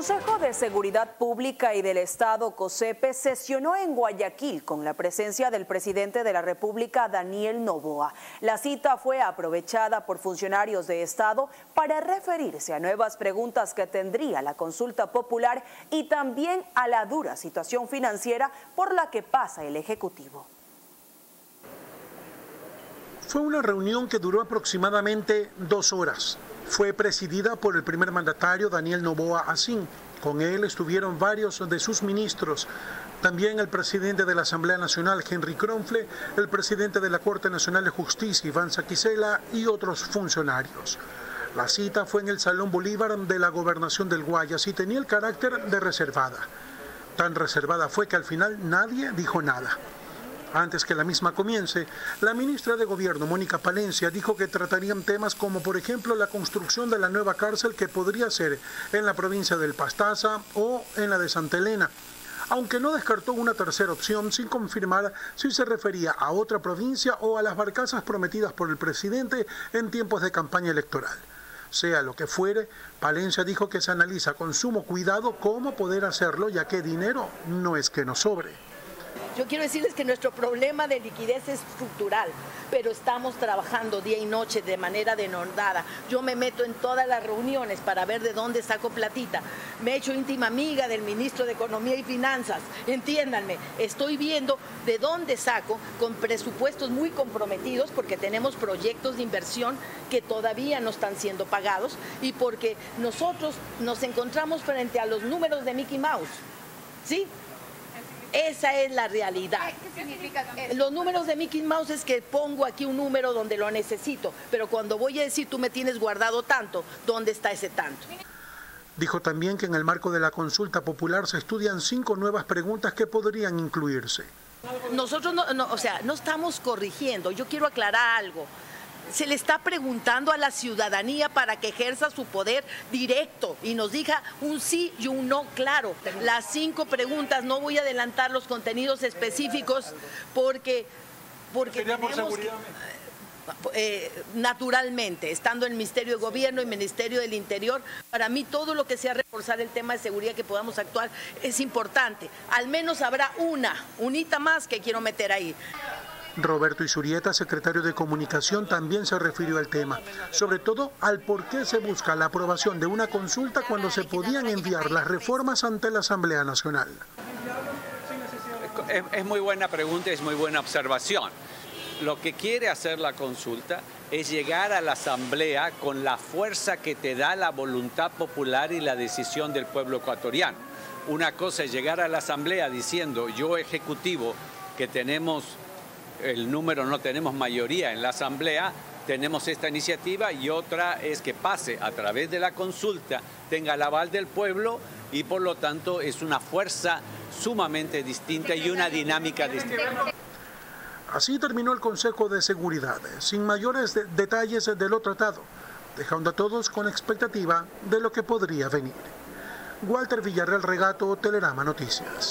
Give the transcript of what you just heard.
Consejo de Seguridad Pública y del Estado, COSEPE, sesionó en Guayaquil con la presencia del presidente de la República, Daniel Noboa. La cita fue aprovechada por funcionarios de Estado para referirse a nuevas preguntas que tendría la consulta popular y también a la dura situación financiera por la que pasa el Ejecutivo. Fue una reunión que duró aproximadamente 2 horas. Fue presidida por el primer mandatario Daniel Noboa Asín. Con él estuvieron varios de sus ministros. También el presidente de la Asamblea Nacional, Henry Cronfle, el presidente de la Corte Nacional de Justicia, Iván Saquicela, y otros funcionarios. La cita fue en el Salón Bolívar de la Gobernación del Guayas y tenía el carácter de reservada. Tan reservada fue que al final nadie dijo nada. Antes que la misma comience, la ministra de Gobierno, Mónica Palencia, dijo que tratarían temas como, por ejemplo, la construcción de la nueva cárcel que podría ser en la provincia del Pastaza o en la de Santa Elena, aunque no descartó una tercera opción sin confirmar si se refería a otra provincia o a las barcazas prometidas por el presidente en tiempos de campaña electoral. Sea lo que fuere, Palencia dijo que se analiza con sumo cuidado cómo poder hacerlo, ya que dinero no es que nos sobre. Yo quiero decirles que nuestro problema de liquidez es estructural, pero estamos trabajando día y noche de manera denodada. Yo me meto en todas las reuniones para ver de dónde saco platita. Me he hecho íntima amiga del ministro de Economía y Finanzas. Entiéndanme, estoy viendo de dónde saco con presupuestos muy comprometidos porque tenemos proyectos de inversión que todavía no están siendo pagados y porque nosotros nos encontramos frente a los números de Mickey Mouse, ¿sí? Esa es la realidad. ¿Qué significa? Los números de Mickey Mouse es que pongo aquí un número donde lo necesito, pero cuando voy a decir tú me tienes guardado tanto, ¿dónde está ese tanto? Dijo también que en el marco de la consulta popular se estudian 5 nuevas preguntas que podrían incluirse. Nosotros no estamos corrigiendo, yo quiero aclarar algo. Se le está preguntando a la ciudadanía para que ejerza su poder directo y nos diga un sí y un no claro. Las 5 preguntas, no voy a adelantar los contenidos específicos porque tenemos que, naturalmente, estando en el Ministerio de Gobierno y Ministerio del Interior, para mí todo lo que sea reforzar el tema de seguridad que podamos actuar es importante. Al menos habrá unita más que quiero meter ahí. Roberto Isurieta, secretario de Comunicación, también se refirió al tema, sobre todo al por qué se busca la aprobación de una consulta cuando se podían enviar las reformas ante la Asamblea Nacional. Es muy buena pregunta, es muy buena observación. Lo que quiere hacer la consulta es llegar a la Asamblea con la fuerza que te da la voluntad popular y la decisión del pueblo ecuatoriano. Una cosa es llegar a la Asamblea diciendo, yo Ejecutivo, que tenemos el número, no tenemos mayoría en la Asamblea, tenemos esta iniciativa, y otra es que pase a través de la consulta, tenga el aval del pueblo y por lo tanto es una fuerza sumamente distinta y una dinámica distinta. Así terminó el Consejo de Seguridad, sin mayores detalles de lo tratado, dejando a todos con expectativa de lo que podría venir. Walter Villarreal, Regato, Telerama Noticias.